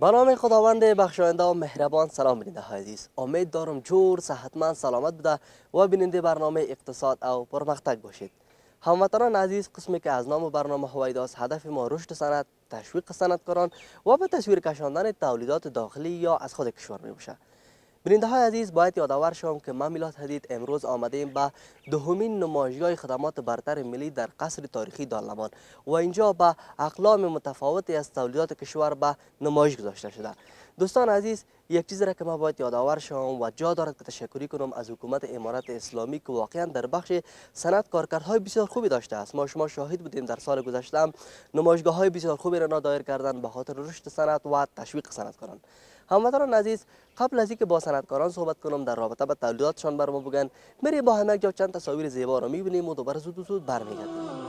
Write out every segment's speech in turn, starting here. به نام خداوند بخشاینده و مهربان. سلام بیننده های عزیز، امید دارم جور صحتمند سلامت بوده و بیننده برنامه اقتصاد او پرمختک باشید. هموطنان عزیز، قسمی که از نام برنامه هویداست، هدف ما رشد صنعت، تشویق صنعتکاران و به تصویر کشاندن تولیدات داخلی یا از خود کشور می باشد. بیننده های عزیز، باید یادآور شوم که ما میلاد حدید امروز آمدیم به دومین نمایشگاه خدمات برتر ملی در قصر تاریخی دارالامان و اینجا به اقلام متفاوتی از تولیدات کشور به نمایش گذاشته شده. دوستان عزیز، یک چیز را که ما باید یادآور شوم و جا دارد که تشکری کنم از حکومت امارات اسلامی که واقعا در بخش صنعت کارکردهای بسیار خوبی داشته است. ما شما شاهد بودیم در سال گذشته نمایشگاه‌های بسیار خوبی را نادایر کردن به خاطر رشد صنعت و تشویق صنعتکاران. هموطنان عزیز، قبل از اینکه با صنعتکاران صحبت کنم در رابطه با تولیداتشان بر ما بگن، میریم با هم یک جا چند تصاویر زیبا را میبینیم و دوباره زود برمیگردیم.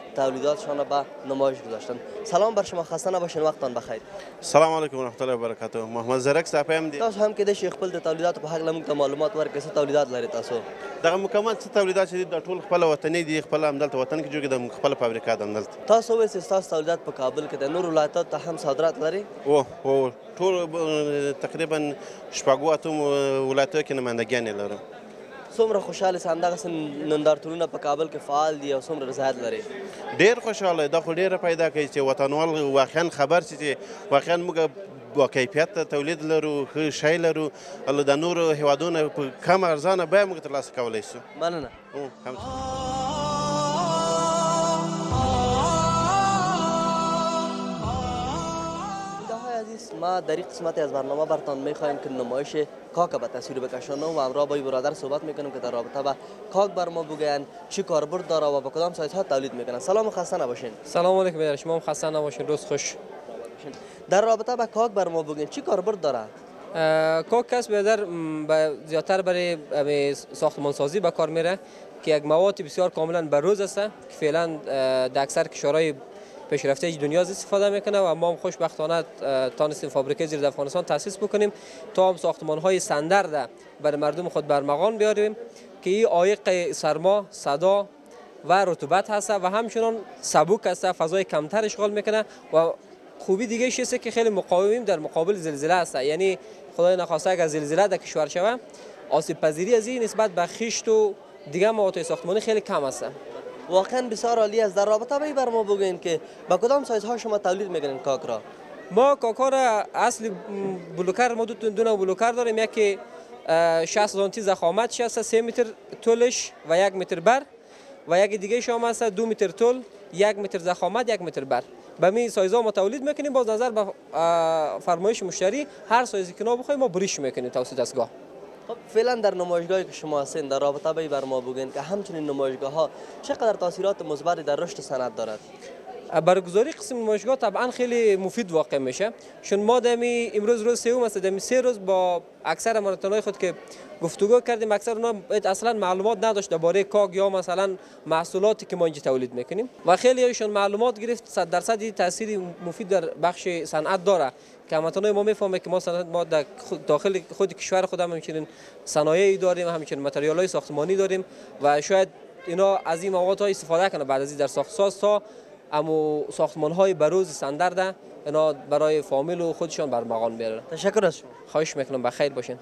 تولیداتشان را به نمایش گذاشتن. سلام بر شما، خسته نباشین، وقتتان بخیر. سلام علیکم و رحمت الله و برکاته. محمد زرک صاحب هم دی تاسو هم کې د شیخ خپل د تولیداتو په حق لمو معلومات ورکړئ. څه تولیدات لري تاسو؟ دغه مکمل څه تولیدات چې د ټول خپل وطني دی، خپل همدلته وطن کې جوړ د خپل فابریکا د همدلته. تاسو وایي چې تاسو تولیدات په کابل کې د نور ولایتو ته هم صادرات لري؟ او ټول تقریبا شپږو اتم ولایتو کې نمائندګیان لري. څومره خوشاله سندغه نندارتونونه په کابل کې فعال دي او څومره رضایت لري؟ ډیر خوشاله دا خو ډیره پیدا کوي چې وطنوال واقعا خبر شي چې واقعا موږ با کیفیت تولید لرو، ښه شی لرو، الله د نورو هیوادونو په کم ارزانه بیه موږ ترلاسه کولی شو. مننه. ما در این قسمت از برنامه براتون میخوایم که نمایش کاک به تصویر بکشانم و همراه با برادر صحبت میکنم که در رابطه با کاک بر ما بگن چی کاربرد داره و با کدام سایزها تولید میکنن. سلام، خسته نباشین. سلام علیکم. شما هم خسته نباشین، روز خوش. در رابطه با کاک بر ما بگین چی کاربرد داره؟ کاک کسب در زیاتر برای ساختمان سازی به کار میره که یک مواد بسیار کاملا بروز است که فعلا در اکثر کشورهای پیشرفته دنیا استفاده میکنه و ما هم خوشبختانه تانستیم فابریکه زیر افغانستان تاسیس بکنیم تا هم ساختمان های سندرده بر مردم خود برمغان بیاریم که این عایق سرما، صدا و رطوبت هست و همچنان سبک هست، فضای کمتر اشغال میکنه و خوبی دیگه ایش که خیلی مقاومیم در مقابل زلزله هست. یعنی خدای نخواسته اگر زلزله در کشور شود، آسیب پذیری از این نسبت به خشت و دیگه مواد ساختمانی خیلی کم هست. واقعا بسیار عالی است. در رابطه با این بر ما بگین که با کدام سایزها شما تولید میکنین کاک را؟ ما کاک را اصل بلوکر، ما دو نوع بلوکر داریم، یکی 60 سانتی ضخامت هست، 3 متر طولش و 1 متر بر، و یکی دیگه شما هست 2 متر طول، 1 متر ضخامت، 1 متر بر. به این سایزها ما تولید میکنیم. باز نظر به فرمایش مشتری هر سایزی که بخوایم ما بریش میکنیم توسط دستگاه. خب فعلا در نمایشگاهی که شما هستین در رابطه به بر ما بگین که همچنین نمایشگاه ها چقدر تاثیرات مثبت در رشد صنعت دارد؟ برگزاری قسم نمایشگاه طبعا خیلی مفید واقع میشه، چون ما دمی امروز روز سوم است، دمی سه روز با اکثر هموطنان خود که گفتگو کردیم، اکثر اونها اصلا معلومات نداشت درباره کاک یا مثلا محصولاتی که ما اینجا تولید میکنیم و خیلی ایشون معلومات گرفت. 100% تاثیر مفید در بخش صنعت داره که هموطنان ما میفهمه که ما در داخل خود کشور خودمون همچنین صنایعی داریم، همچنین متریال‌های ساختمانی داریم و شاید اینا از این مواد استفاده کنه بعد از این در ساخت ساز تا اما ساختمان های بروز سندرده اینا برای فامیل و خودشان برمغان بیارن. تشکر از شما. خواهش میکنم، بخیر باشین.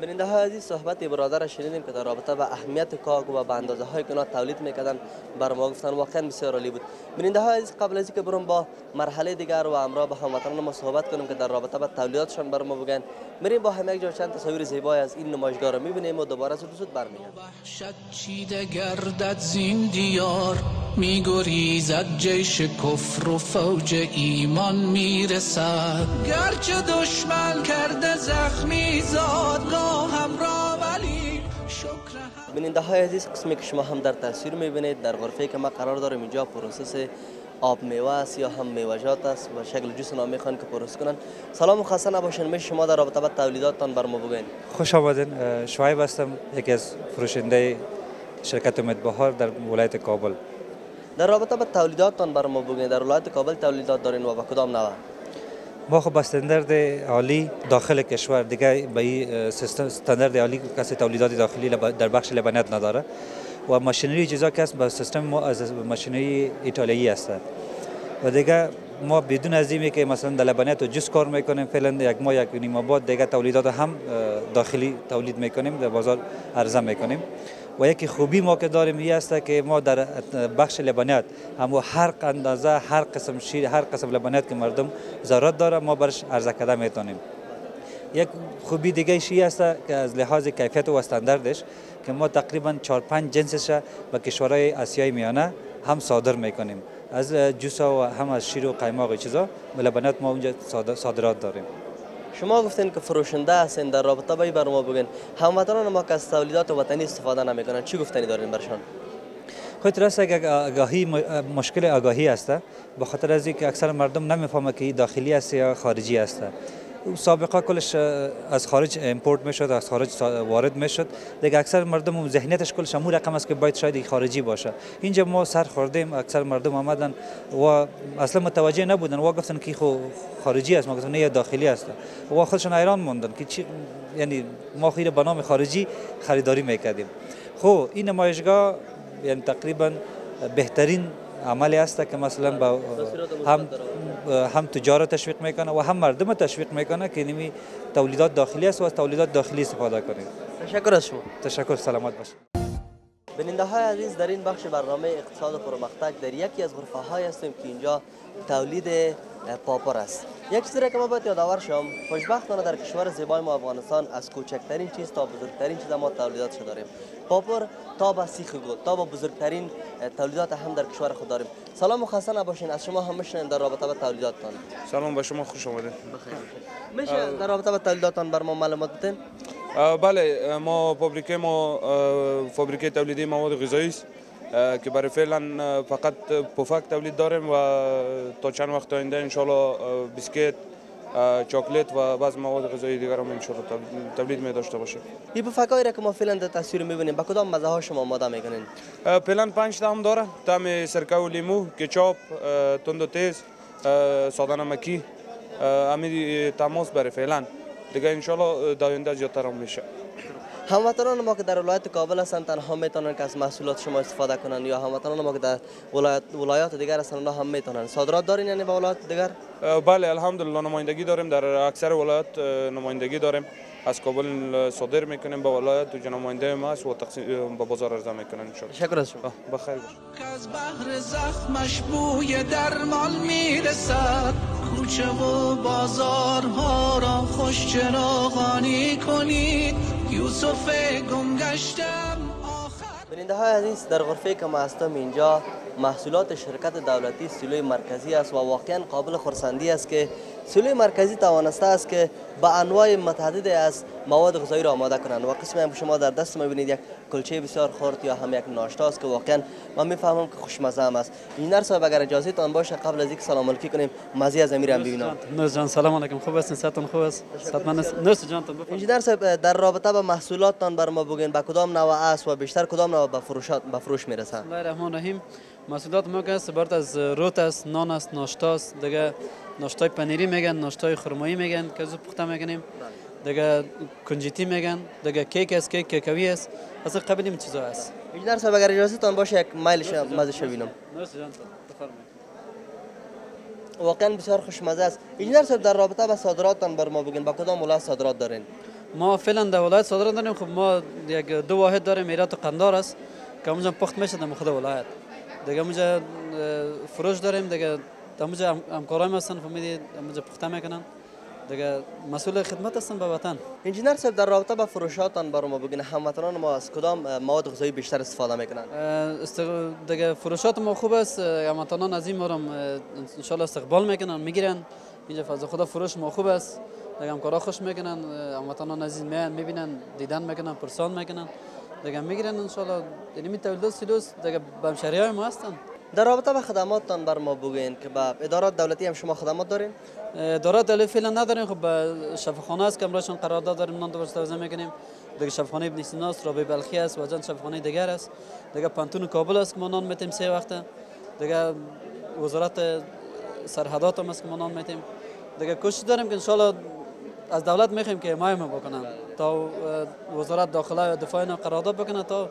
بیننده ها عزیز، صحبت برادر را شنیدیم که در رابطه با اهمیت کاغ و با اندازه هایی که تولید میکردن بر ما گفتن، واقعا بسیار عالی بود. بیننده ها عزیز، قبل از اینکه برم با مرحله دیگر و همراه با هموطنان ما صحبت کنیم که در رابطه با تولیداتشان بر ما بگن، میریم با هم یک جا چند تصاویر زیبای از این نمایشگاه را میبینیم و دوباره زود برمیگردیم. وحشت چیده گردد زین دیار، میگریزد جیش کفر و فوج ایمان میرسد، گرچه دشمن کرده زخمی زادگاه همراه. ولی شکر بیننده های عزیز، قسمی که شما هم در تصویر میبینید در غرفه که ما قرار داریم اینجا پروسس آب میوه است یا هم میوه‌جات است و شکل جوس نام میخوان که پروسس کنن. سلام و خسته نباشین، میشه شما در رابطه با تولیداتتان بر ما بگین؟ خوش آمدین، شعیب هستم، یکی از فروشنده شرکت امید بهار در ولایت کابل. در رابطه با تولیداتتان بر ما بگین، در ولایت کابل تولیدات دارین و با کدام نوع؟ ما خب استاندارد عالی داخل کشور دیگه به این سیستم استاندارد عالی کسی تولیدات داخلی در بخش لبنیات نداره و ماشینری چیزا که است به سیستم ما از ماشینری ایتالیایی است و دیگه ما بدون از اینکه که مثلا در لبنیات جز کار میکنیم فعلا یک ماه یک نیم ماه بعد دیگه تولیدات هم داخلی تولید میکنیم در بازار عرضه میکنیم. و یکی خوبی ما که داریم این است که ما در بخش لبنیات همو هر اندازه، هر قسم شیر، هر قسم لبنیات که مردم ضرورت داره ما برش عرضه کرده میتونیم. یک خوبی دیگه شی است که از لحاظ کیفیت و استانداردش که ما تقریبا 4-5 جنسش به کشورهای آسیای میانه هم صادر میکنیم، از جوس و هم از شیر و قیماق و چیزا لبنیات ما اونجا صادرات داریم. شما گفتین که فروشنده هستین، در رابطه با این بر ما بگین، هموطنان ما که از تولیدات وطنی استفاده نمیکنن چی گفتنی دارین برشان؟ خود راست که آگاهی مشکل آگاهی است، به خاطر از اینکه اکثر مردم نمیفهمه که داخلی است یا خارجی است. سابقه کلش از خارج امپورت میشد، از خارج وارد میشد، دیگه اکثر مردم ذهنیتش کلش همون رقم است که باید شاید خارجی باشه. اینجا ما سر خوردیم، اکثر مردم آمدن و اصلا متوجه نبودن و گفتن که خو خارجی است، ما گفتن نه داخلی است و خودشون حیران موندن که چی، یعنی ما خیر به نام خارجی خریداری میکردیم. خب این نمایشگاه یعنی تقریبا بهترین عملی است که مثلا با هم تجارت تشویق میکنه و هم مردم تشویق میکنه که نمی تولیدات داخلی است و از تولیدات داخلی استفاده کنید. تشکر از شما. تشکر، سلامت باشید. بیننده های عزیز، در این بخش برنامه اقتصاد و پرمختک در یکی از غرفه های هستیم که اینجا تولید پاپر است. یک چیزی که ما باید یادآور شم، خوشبختانه در کشور زیبای ما افغانستان از کوچکترین چیز تا بزرگترین چیز ما تولیداتش داریم. پاپر تا به سیخ گل تا به بزرگترین تولیدات هم در کشور خود داریم. سلام و خسته نباشین، از شما هم میشنیم در رابطه با تولیداتتان. سلام به شما، خوش آمدید. میشه در رابطه با تولیداتتان بر ما معلومات بدین؟ بله، ما فابریکه تولیدی مواد غذایی است که برای فعلا فقط پفک تولید داریم و تا چند وقت آینده انشالله بیسکیت، چاکلت و بعض مواد غذایی دیگر هم انشالله تولید می داشته باشیم. این پفکایی را که ما فعلا در تصویر میبینیم با کدام مزه ها شما آماده میکنین؟ فعلا 5 طعم داره، طعم سرکه و لیمو، کچاپ، تند و تیز، ساده نمکی، همین طعم هاست برای فعلا، دیگه انشالله در آینده زیادتر هم میشه. هموطنان ما که در ولایت کابل هستند تنها میتونن که از محصولات شما استفاده کنند یا هموطنان ما که در ولایات دیگر هستند اونا هم میتونن؟ صادرات دارین یعنی به ولایات دیگر؟ بله، الحمدلله نمایندگی داریم، در اکثر ولایات نمایندگی داریم، از کابل صادر میکنیم به ولایات و نماینده ما است و تقسیم به بازار عرضه میکنن ان شاء الله. شکر از شما. بخیر باش. از بحر زخمش بوی درمان میرسد، کوچه و بازارها را خوش چراغانی کنید. یوسف گم گشتم آخر. بیننده های عزیز، در غرفه که ما هستم اینجا محصولات شرکت دولتی سلوی مرکزی است و واقعا قابل خرسندی است که سلوی مرکزی توانسته است که با انواع متعدد از مواد غذایی را آماده کنند و قسمی هم شما در دست میبینید یک کلچه بسیار خرد یا هم یک ناشتا است که واقعا من میفهمم که خوشمزه هم است. اینر صاحب اگر اجازه تان باشه قبل از اینکه سلام علیکی کنیم مزه از امیر هم ببینم. نرس جان سلام علیکم، خوب هستین؟ صحتتون خوب است؟ صحت من نرس جان. انجینر صاحب در رابطه با محصولاتتان بر ما بگین، با کدام نوع است و بیشتر کدام نوع به فروش میرسه؟ بسم الله الرحمن الرحیم. محصولات ما که است برات از روت است، نان است، ناشتا است، دیگه ناشتای پنیری میگن، ناشتای خرمایی میگن که زود پخته میکنیم، دیگه کنجیتی میگن، دیگه کیک است، کیک کاکاوی است، اصلا قبلیم چیزا است. اجازه صاحب اگر اجازه تان باشه یک مایلش مزه شوینم. واقعا بسیار خوشمزه است. اجازه صاحب در رابطه با صادراتتان بر ما بگین، با کدام ولایت صادرات دارین؟ ما فعلا در ولایت صادرات نداریم. خب ما یک دو واحد داریم، هرات و قندار است که اونجا پخت میشه در خود ولایت. دیگه اونجا فروش داریم، دیگه اونجا همکاران هستن، فهمیدید اونجا پخته میکنن، دیگه مسئول خدمت هستن به وطن. انجینر صاحب در رابطه با فروشاتان برای ما بگین، هموطنان ما از کدام مواد غذایی بیشتر استفاده میکنن؟ دیگه فروشات ما خوب است، هموطنان از این ما هم ان شاء الله استقبال میکنن، میگیرن. اینجا فضا خدا فروش ما خوب است، دیگه همکارا خوش میکنن، هموطنان عزیز میان میبینن، دیدن میکنن، پرسان میکنن، دیگه میگیرن ان شاء الله. یعنی تولید سیلوس دیگه بمشریای ما هستن. در رابطه با خدماتتان بر ما بگین که با ادارات دولتی هم شما خدمات دارین؟ ادارات دولتی فعلا نداریم. خب شفاخانه است که امروزشون قرارداد داریم، نان دوباره توزیع میکنیم. دیگه شفاخانه ابن سینا است، رابعه بلخی است و چند شفاخانه دیگر است. دیگه پانتون کابل است که ما نان میتیم سه وقته. دیگه وزارت سرحدات هم است که ما نان میتیم. دیگه کوشش داریم که ان شاء الله از دولت میخوایم که حمایت بکنن تا وزارت داخله و دفاع قرارداد بکنه تا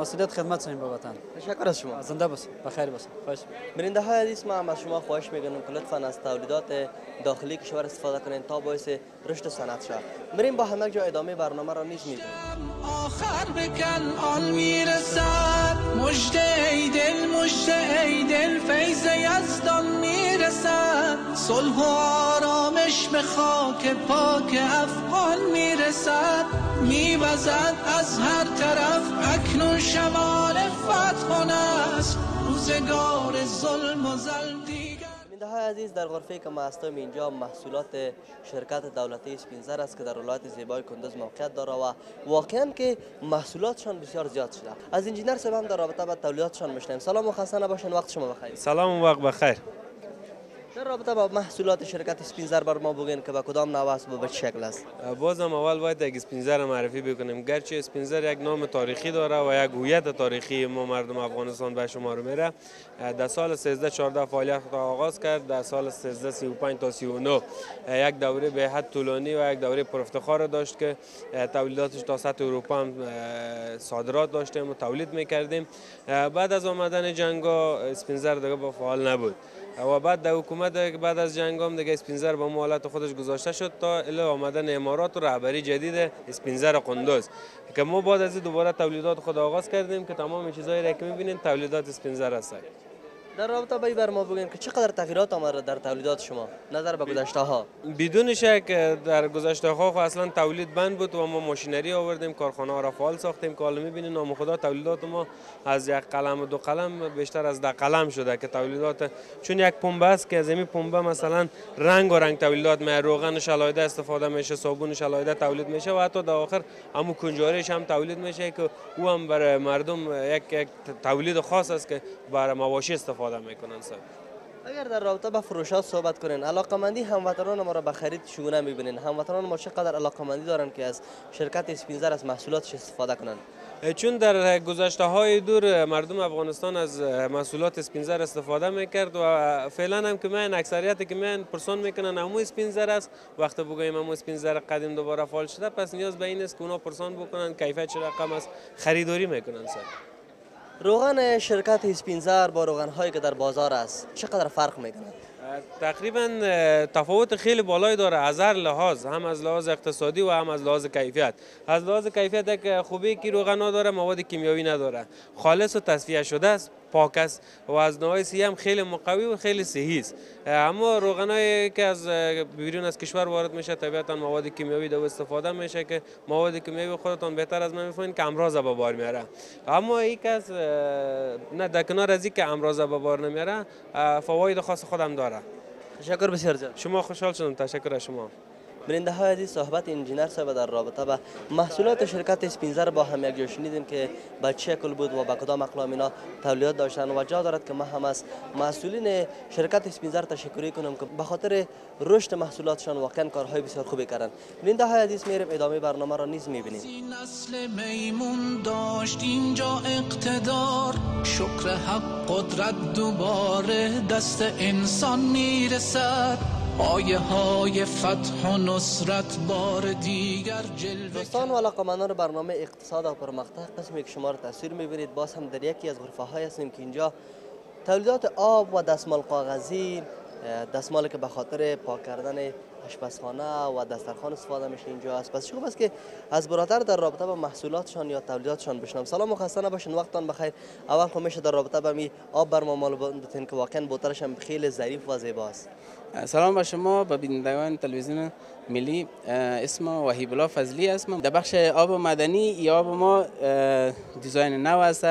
مسئولیت خدمت سازیم به وطن. تشکر از شما. زنده باشید، بخیر باشید. خواهش. بیننده های عزیز، ما هم از شما خواهش میکنیم که لطفا از تولیدات داخلی کشور استفاده کنین تا باعث رشد صنعت شود. بریم با هم یک جا ادامه برنامه را نیز میدیم. آخر بکن آن میرسد، مژده ای دل فیض یزدان میرسد، صلح و آرامش به خاک پاک افغان میرسد، میوزد از هر طرف اکنون شمال فتح است، روزگار ظلم و ظلم دیگر. بیننده‌های عزیز، در غرفه که ما هستیم اینجا محصولات شرکت دولتی اسپینزر است که در ولایت زیبای کندز موقعیت داره و واقعا که محصولاتشان بسیار زیاد شده. از انجینر صاحب هم در رابطه با تولیداتشان میشنیم. سلام و خسته نباشین، وقت شما بخیر. سلام و وقت بخیر. در رابطه با محصولات شرکت اسپینزر بر ما بگین که با کدام نوع است و به چه شکل است؟ بازم اول باید یک اسپینزر معرفی بکنیم. گرچه اسپینزر یک نام تاریخی داره و یک هویت تاریخی ما مردم افغانستان به شمار میره. در سال 1314 فعالیت خود آغاز کرد، در سال 1335 تا 39 یک دوره به حد طولانی و یک دوره پرافتخار داشت که تولیداتش تا سطح اروپا هم صادرات داشتیم و تولید میکردیم. بعد از آمدن جنگا اسپینزر دیگه با فعال نبود و بعد در حکومت بعد از جنگام دیگه اسپینزر به حالت خودش گذاشته شد تا اله آمدن امارات و رهبری جدید اسپینزر قندوز که ما بعد از دوباره تولیدات خود آغاز کردیم که تمام چیزایی را که می‌بینین تولیدات اسپینزر هستند. در رابطه با بر ما بگین که چقدر تغییرات آمده در تولیدات شما نظر به گذشته ها؟ بدون شک در گذشته ها اصلا تولید بند بود و ما ماشینری آوردیم، کارخانه ها را فعال ساختیم که حالا می‌بینین نام خدا تولیدات ما از یک قلم و دو قلم بیشتر از 10 قلم شده که تولیدات، چون یک پنبه است که از این پنبه مثلا رنگ تولیدات می، روغنش علاوه استفاده میشه، صابونش علاوه تولید میشه و حتی در آخر عمو کنجارش هم تولید میشه که او هم برای مردم یک تولید خاص است که برای مواشی است میکنن. اگر در رابطه با فروشات صحبت کنین، علاقمندی هموطنان ما را به خرید چگونه میبینین؟ هموطنان ما چقدر علاقمندی دارن که از شرکت اسپینزر از محصولاتش استفاده کنن؟ چون در گذشته های دور مردم افغانستان از محصولات اسپینزر استفاده میکرد و فعلا هم که من اکثریتی که من پرسان میکنن همو اسپینزر است. وقتی بگویم همو اسپینزر قدیم دوباره فعال شده، پس نیاز به این است که اونا پرسان بکنن کیفیت چه رقم است، خریداری میکنن. روغن شرکت اسپینزر با روغن هایی که در بازار است چقدر فرق میکنه؟ تقریبا تفاوت خیلی بالایی داره از هر لحاظ، هم از لحاظ اقتصادی و هم از لحاظ کیفیت. از لحاظ کیفیت یک خوبی که روغن داره مواد کیمیایی نداره، خالص و تصفیه شده است، پاک است و از نوع سیه هم خیلی مقوی و خیلی صحی است. اما روغنایی که از بیرون از کشور وارد میشه طبیعتا مواد کیمیایی دو استفاده میشه که مواد کیمیایی خودتان بهتر از من میفهمین که امراض به بار میاره. اما یک از نه در کنار از اینکه امراض به بار نمیاره، فواید خاص خودم داره. تشکر بسیار زیاد. شما خوشحال شدم، تشکر از شما. بیننده های عزیز، صحبت انجینر صاحب در رابطه با محصولات شرکت اسپینزر با هم یک جا شنیدیم که به چه شکل بود و با کدام اقلام اینا تولیدات داشتن و جا دارد که ما هم از مسئولین شرکت اسپینزر تشکر کنم که به خاطر رشد محصولاتشان واقعا کارهای بسیار خوبی کردن. بیننده های عزیز، میریم ادامه برنامه را نیز میبینیم. نسل میمون داشت اینجا اقتدار، شکر حق قدرت دوباره دست انسان میرسد، آیه های فتح و نصرت بار دیگر جلوه. دوستان و علاقمندان برنامه اقتصاد و پرمقطع، قسمی که شما را تاثیر میبینید، باز هم در یکی از غرفه های هستیم که اینجا تولیدات آب و دستمال کاغذی دستمالی که به خاطر پاک کردن آشپزخانه و دسترخوان استفاده میشه اینجا است. پس خوب است که از برادر در رابطه با محصولاتشان یا تولیداتشان بشنم. سلام و خسته نباشین، وقتتان بخیر. اول خو میشه در رابطه با می آب بر ما معلومات بدین که واقعا بوترش هم خیلی ظریف و زیباست. سلام به شما به بینندگان تلویزیون ملی. اسم وحیب الله فضلی هستم. در بخش آب مدنی یا آب ما دیزاین نو است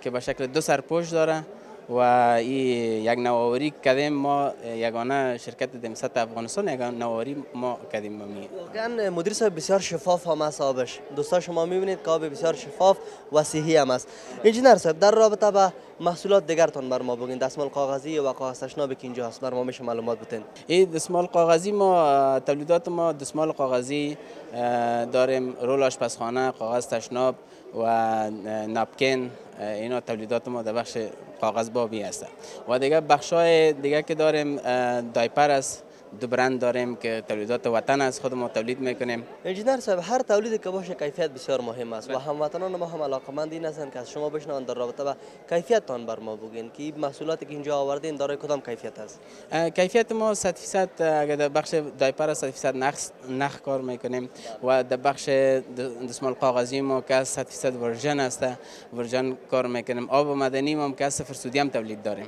که به شکل دو سرپوش داره و این یک نوآوری کردیم. ما یگانه شرکت دمسات افغانستان یک نوآوری ما کردیم. واقعا مدیر صاحب بسیار شفاف هم است آبش. دوستا شما میبینید که آب بسیار شفاف و صحی هم است. انجینر صاحب در رابطه با محصولات دیگرتان بر ما بگین. دستمال کاغذی و کاغذ تشناب که اینجا هست بر ما میشه معلومات بدین. این دستمال کاغذی ما تولیدات ما دستمال کاغذی داریم، رول آشپزخانه، کاغذ تشناب و ناپکن. اینا تولیدات ما در بخش کاغذ بابی هستند و دیگه بخشای دیگه که داریم دایپر است. دو برند داریم که تولیدات وطن از خود ما تولید میکنیم. انجینر صاحب هر تولیدی که باشه کیفیت بسیار مهم است و هموطنان ما هم علاقمند این هستند که از شما بشنوند در رابطه با کیفیتتان بر ما بگین که محصولاتی که اینجا آوردین دارای کدام کیفیت است. کیفیت ما 100% در بخش دایپر 100% نخ کار میکنیم و در بخش دستمال کاغذی ما که 100% ورژن است ورژن کار میکنیم. آب معدنی ما که 0 سدیم تولید داریم.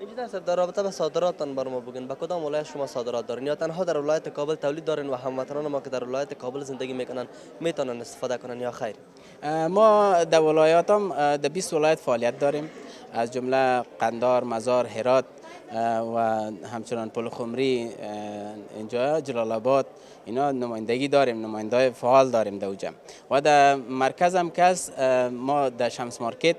انجینر صاحب در رابطه با صادراتتان بر ما بگین. به کدام ولایت شما صادرات دارین یا تنها در ولایت کابل تولید دارین و هموطنان ما که در ولایت کابل زندگی میکنن میتونن استفاده کنن یا خیر؟ ما در ولایات هم در 20 ولایت فعالیت داریم از جمله قندار، مزار، هرات و همچنان پل خمری، اینجا جلال آباد. اینا نمایندگی داریم، نماینده فعال داریم در اوجم و در مرکز هم کس ما در شمس مارکت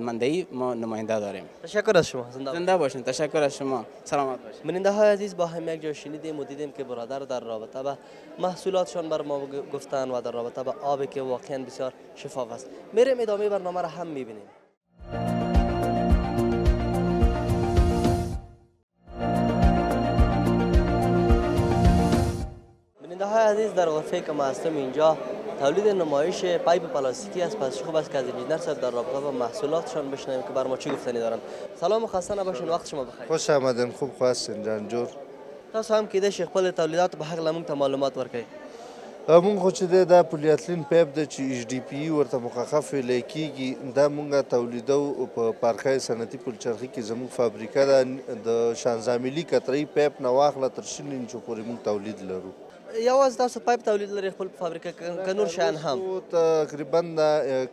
مندهی ما نماینده داریم. تشکر از شما. زنده باشین. تشکر از شما. سلامت باشین. بیننده های عزیز با هم یک جا شنیدیم و دیدیم که برادر در رابطه با محصولاتشان بر ما گفتن و در رابطه با آبی که واقعا بسیار شفاف است. میریم ادامه برنامه را هم میبینیم. بیننده های عزیز در غرفه که ما هستم اینجا تولید نمایش پایپ پلاستیکی است. پس خوب است که از انجینر صاحب در رابطه با محصولاتشان بشنویم که بر ما چی گفتنی دارند. سلام و خسته نباشین، وقت شما بخیر. خوش آمدین. خوب خواستین جان جور. تاسو هم کیده شیخ خپل تولیدات به حق لمون ته معلومات ورکړئ. مونږ خو چې د پولیتلین پایپ د چې ایچ ډی پی ورته مخخف ویل کیږي دا مونږه تولیدو په پارکای صنعتي پلچرخي کې زموږ فابریکه د 16 ملي کتري پایپ نه واخله تر شین انچو پورې مونږ تولید لرو. یواز تاسو پایپ تولید لري خپل فابریکه کې نور شان هم تقریبا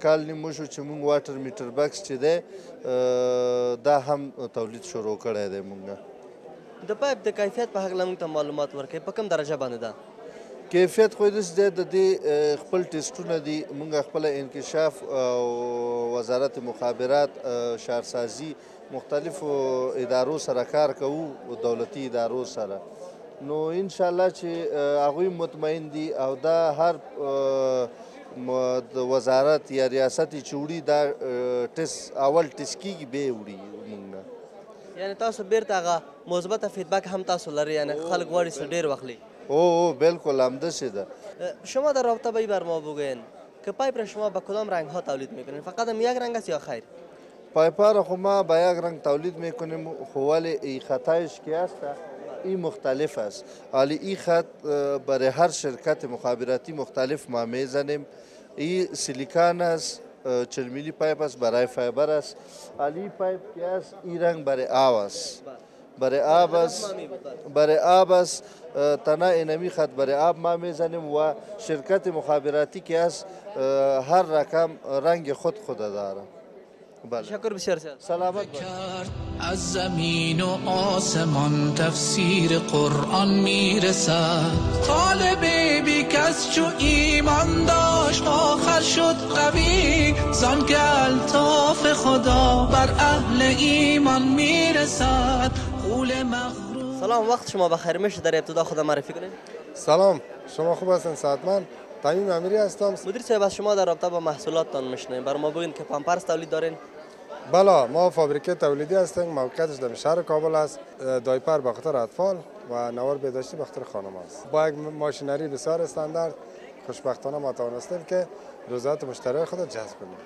کال نیمه شو چې مونږ واټر میټر باکس چې ده دا هم تولید شروع کړی دی. مونږ د پایپ د کیفیت په حق لمونږ ته معلومات ورکړي په کوم درجه باندې ده کیفیت؟ خو دې د دې خپل ټیسټونه دي. مونږ خپل انکشاف او وزارت مخابرات شهرسازي مختلفو ادارو سره کار کوو دولتي ادارو سره. نو ان شاء الله چې هغوی مطمئن دي او دا هر وزارت یا ریاست چې وړي دا ټیسټ اول ټیسټ کېږي بیا یې وړي. موږ یعنې تاسو بیرته هغه مثبته فیدبک هم تاسو لري، یعنې خلک غواړي چې ډېر واخلي؟ هو بلکل همداسې ده. شما در رابطه به یې بر ما بگوین که پایپ را شما به کدام رنگ ها تولید میکنین؟ فقط هم یک رنگ است یا خیر؟ پایپا را خو ما به یک رنگ تولید میکنیم. خو ولې خطایش که هسته این مختلف است. حالی این خط برای هر شرکت مخابراتی مختلف ما میزنیم. این سیلیکان است، 40 میلی پایپ است، برای فایبر است. حالی پایپ که است این رنگ برای آب است. برای آب است. برای آب است. تنها اینمی خط برای آب ما میزنیم و شرکت مخابراتی که است هر رقم رنگ خود داره. شکر بسیار. سلامت باشد. از زمین و آسمان تفسیر قرآن میرسد. طالب بی کس چو ایمان داشت آخر شد قوی زان که الطاف خدا بر اهل ایمان میرسد. قول مغرور. سلام وقت شما بخیر. میشه در ابتدا خود معرفی کنید؟ سلام شما خوب هستین؟ سعادتمند تامین امیری هستم. مدیر صاحب از شما در رابطه با محصولاتتان میشنویم. بر ما بگین که پامپرس تولید دارین؟ بله ما فابریکه تولیدی هستیم. موقعیتش در شهر کابل است. دایپر به خاطر اطفال و نوار بهداشتی به خاطر خانم است. با یک ماشینری بسیار استاندارد خوشبختانه ما توانستیم که رضایت مشتری خود را جذب کنیم.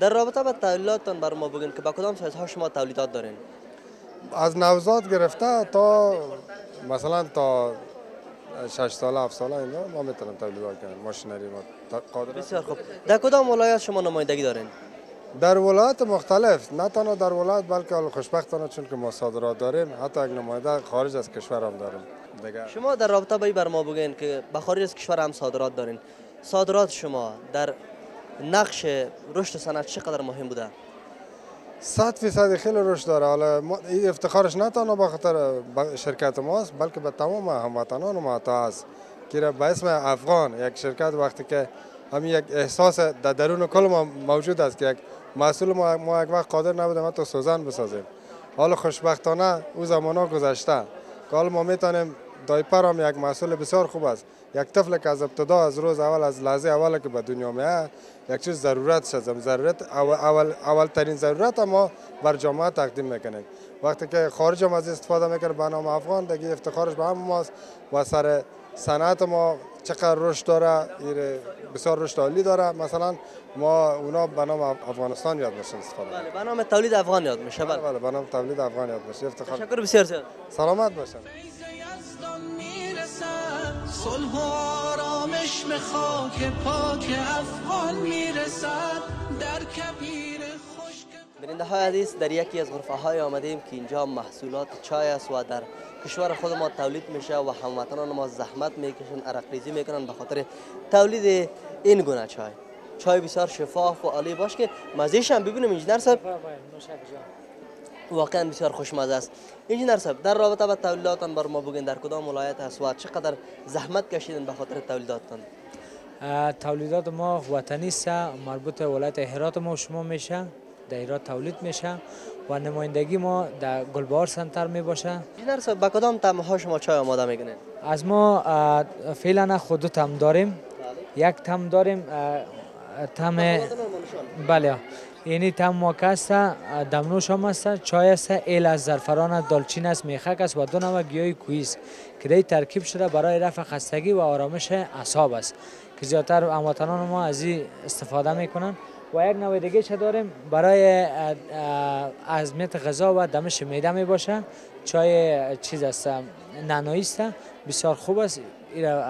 در رابطه با تولیداتتان بر ما بگین که با کدام سایزها شما تولیدات دارین؟ از نوزاد گرفته تا مثلا تا 6 ساله 7 ساله اینا ما میتونیم تبلیغ کنیم، ماشینری ما قادر. بسیار خوب. در کدام ولایت شما نمایندگی دارین؟ در ولایت مختلف، نه تنها در ولایت بلکه خوشبختانه چون که ما صادرات داریم حتی یک نماینده خارج از کشور هم داریم دیگر. شما در رابطه بایی بر ما بگین که به خارج از کشور هم صادرات دارین، صادرات شما در نقش رشد صنعت چقدر مهم بوده؟ 100% خیلی رشد داره. حالا این افتخارش نه تنها به خاطر شرکت ماست بلکه به تمام هموطنان ما هست که به اسم افغان یک شرکت وقتی که همین یک احساس در درون کل ما موجود است که یک محصول ما یک وقت قادر نبودیم حتی سوزن بسازیم. حالا خوشبختانه او زمانا گذشته که حالا ما میتونیم دایپر هم یک محصول بسیار خوب است. یک طفل که از ابتدا از روز اول از لحظه اول که به دنیا میاد یک چیز ضرورت شد، ضرورت اولترین ضرورت ما بر جامعه تقدیم میکنیم. وقتی که خارج هم از استفاده میکنه به نام افغان دیگه افتخارش به هم ماست و سر صنعت ما چقدر رشد داره، بسیار رشد عالی داره. مثلا ما اونا به نام افغانستان یاد میشن استفاده. بله، به نام تولید افغان یاد میشه. بله، به نام تولید افغان یاد میشه. افتخار. تشکر بسیار زیاد. سلامت باشن. صلح و آرامش به خاک پاک افغان میرسد در کبیر خشک. بیننده های عزیز، در یکی از غرفه های آمدیم که اینجا محصولات چای است و در کشور خود ما تولید میشه و هموطنان ما زحمت میکشن، عرق ریزی میکنن به خاطر تولید این گونه چای. چای بسیار شفاف و عالی باش که مزهش هم ببینیم انجینر صاحب. واقعا بسیار خوشمزه است. انجینر صاحب، در رابطه با تولیداتان بر ما بگین، در کدام ولایت هست و چقدر زحمت کشیدن به خاطر تولیداتتان؟ تولیدات ما وطنی است، مربوط ولایت هرات ما شما میشه، در هرات تولید میشه و نمایندگی ما در گلبهار سنتر میباشه. انجینر صاحب، به کدام طعم ها شما چای آماده میکنین؟ از ما فعلا خود دو طعم داریم. یک طعم داریم طعم بله یعنی تم ماکست، دمنوش هم است، چای است، ایل از زعفران، دالچین است، میخک است و دو نوع گیاه کوهی است که در ترکیب شده برای رفع خستگی و آرامش اعصاب است که زیاتر هموطنان ما از این استفاده میکنن. و یک نوع دیگه چه داریم برای عظمت غذا و دمش میده میباشه، چای چیز است، نعنایی است، بسیار خوب است، این را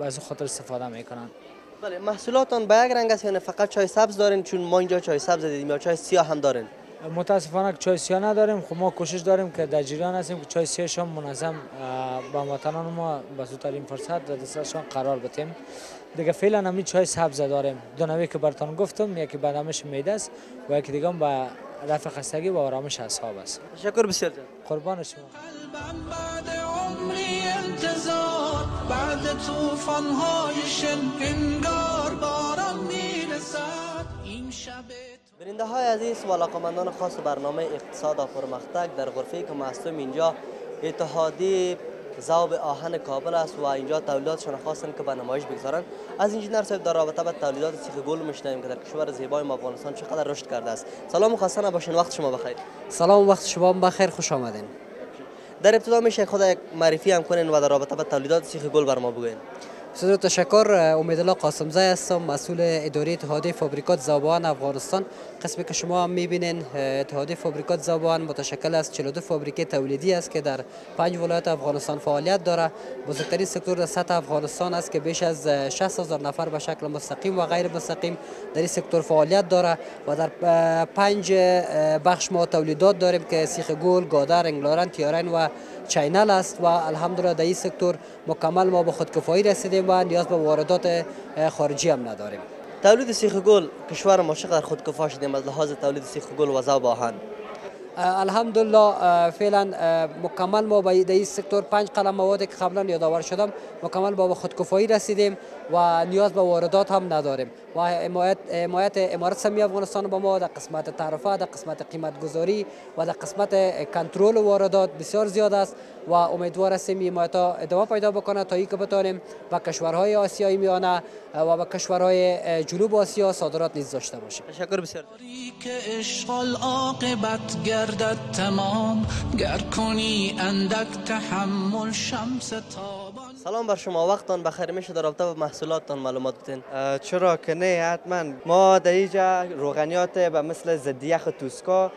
از خاطر استفاده میکنن. بله، محصولاتان به یک رنگ است یعنی فقط چای سبز دارین؟ چون ما اینجا چای سبز دیدیم. یا چای سیاه هم دارین؟ متاسفانه چای سیاه نداریم. خب ما کوشش داریم که در جریان هستیم که چای سیاهش هم منظم به هموطنان ما به زودترین فرصت در دسترسشان قرار بدیم. دیگه فعلا همین چای سبز داریم، دو نوعی که براتون گفتم، یکی به آرامش معده است و یکی دیگه هم به رفع خستگی و آرامش اعصاب است. تشکر بسیار. قربان شما. بعد طوفان‌های شنگار باران میرسد این شب. بیننده های عزیز و علاقمندان خاص برنامه اقتصاد پرمختک، در غرفه‌ای که ما هستیم اینجا اتحادیه ذوب آهن کابل است و اینجا تولیداتشان خواستن که به نمایش بگذارند. از انجینر صاحب در رابطه با تولیدات سیخ گل میشنویم که در کشور زیبای افغانستان چقدر رشد کرده است. سلام خواستن باشین، وقت شما بخیر. سلام، وقت شما بخیر، خوش آمدین. در ابتدا میشه خود یک معرفی هم کنین و در رابطه با تولیدات سیخ گل بر ما بگوین. بسیار تشکر. امیدالله قاسمزی هستم، مسئول اداره اتحادیه فابریکات ذوب آهن افغانستان. قسمی که شما هم میبینین اتحادیه فابریکات ذوب آهن متشکل از 42 فابریکه تولیدی است که در 5 ولایت افغانستان فعالیت داره. بزرگترین سکتور در سطح افغانستان است که بیش از 60000 نفر به شکل مستقیم و غیر مستقیم در این سکتور فعالیت داره و در 5 بخش ما تولیدات داریم که سیخ گل، گادر، انگلارن، تیارن و چینل است و الحمدلله در این سکتور مکمل ما به خودکفایی رسیدیم و نیاز به واردات خارجی هم نداریم. تولید سیخ گل کشور ما چقدر خودکفا شدیم از لحاظ تولید سیخ گل و ذوب آهن؟ الحمدلله فعلا مکمل ما به این سکتور 5 قلم مواد که قبلا یادآور شدم مکمل با خودکفایی رسیدیم و نیاز به واردات هم نداریم و حمایت امارات سمی افغانستان با ما در قسمت تعرفه، در قسمت قیمت گذاری و در قسمت کنترل واردات بسیار زیاد است و امیدوار هستیم این حمایت ها ادامه پیدا بکنه تا اینکه بتونیم به کشورهای آسیایی میانه و به کشورهای جنوب آسیا صادرات نیز داشته باشیم. تشکر بسیار. گردد تمام گر کنی اندک تحمل شمس تابان. سلام بر شما، وقتتان بخیر. میشه در رابطه با محصولاتتان معلومات بدین؟ چرا که نه، حتما. ما در اینجا روغنیات به مثل زدیخ توسکا،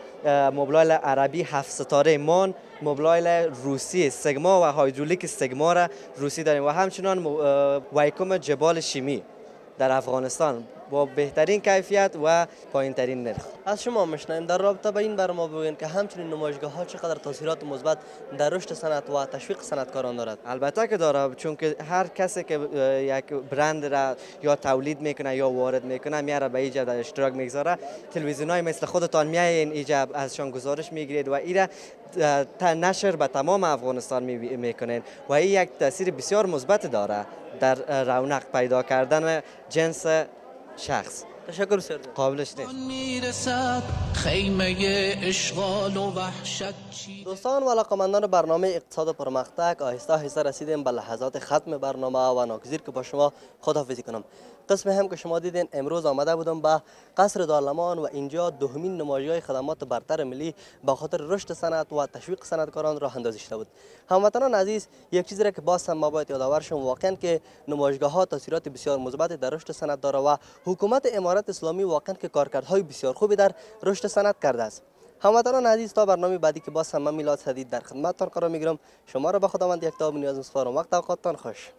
مبلایل عربی 7 ستاره مان، مبلایل روسی سگما و هایدرولیک سگما را روسی داریم و همچنان ویکوم جبال شیمی در افغانستان با بهترین کیفیت و پایینترین نرخ. از شما میشنیم در رابطه با این بر ما بگوین که همچنین نمایشگاه ها چقدر تاثیرات مثبت در رشد صنعت و تشویق صنعتکاران دارد؟ البته که داره، چون که هر کسی که یک برند را یا تولید میکنه یا وارد میکنه میاره به ایجاب در اشتراک میگذاره. تلویزیون های مثل خودتان میاین ایجاب ازشان گزارش میگیرید و ایره نشر به تمام افغانستان میکنین و این یک تاثیر بسیار مثبت داره در رونق پیدا کردن جنس شخص. تشکر بسیار. قابلش نیست. دوستان و علاقمندان برنامه اقتصاد پرمختک، آهسته آهسته رسیدیم به لحظات ختم برنامه و ناگزیر که با شما خداحافظی کنم. قسم هم که شما دیدین، امروز آمده بودم به قصر دارالامان و اینجا دومین نمایشگاه خدمات برتر ملی به خاطر رشد صنعت و تشویق صنعتکاران راه اندازی شده بود. هموطنان عزیز، یک چیزی را که باز هم ما باید یادآور شوم، واقعا که نمایشگاه ها تاثیرات بسیار مثبت در رشد صنعت داره و حکومت امارات اسلامی واقعا که کارکردهای بسیار خوبی در رشد صنعت کرده است. هموطنان عزیز، تا برنامه بعدی که باز هم من میلاد صدید در خدمتتان قرار میگیرم، شما را به خداوند یکتا و نیاز مسپارم. وقت اوقاتتان خوش.